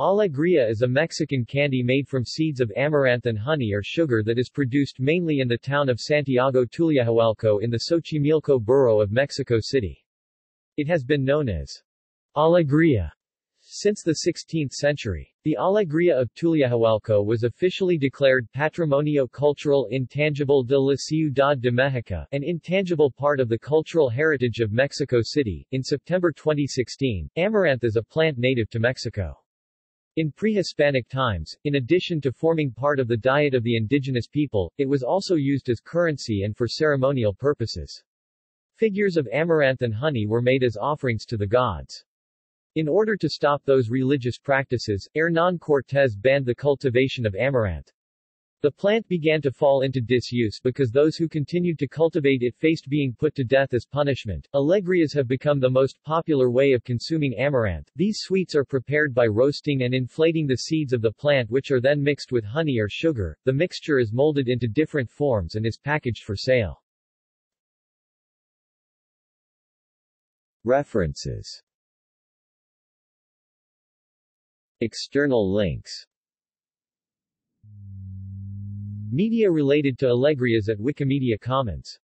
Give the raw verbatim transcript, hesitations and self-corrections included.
Alegría is a Mexican candy made from seeds of amaranth and honey or sugar that is produced mainly in the town of Santiago Tulyehualco in the Xochimilco borough of Mexico City. It has been known as Alegría since the sixteenth century. The Alegría of Tulyehualco was officially declared Patrimonio Cultural Intangible de la Ciudad de México, an intangible part of the cultural heritage of Mexico City, in September twenty sixteen. Amaranth is a plant native to Mexico. In pre-Hispanic times, in addition to forming part of the diet of the indigenous people, it was also used as currency and for ceremonial purposes. Figures of amaranth and honey were made as offerings to the gods. In order to stop those religious practices, Hernán Cortés banned the cultivation of amaranth. The plant began to fall into disuse because those who continued to cultivate it faced being put to death as punishment. Alegrías have become the most popular way of consuming amaranth. These sweets are prepared by roasting and inflating the seeds of the plant, which are then mixed with honey or sugar. The mixture is molded into different forms and is packaged for sale. References. External links. Media related to Alegrías at Wikimedia Commons.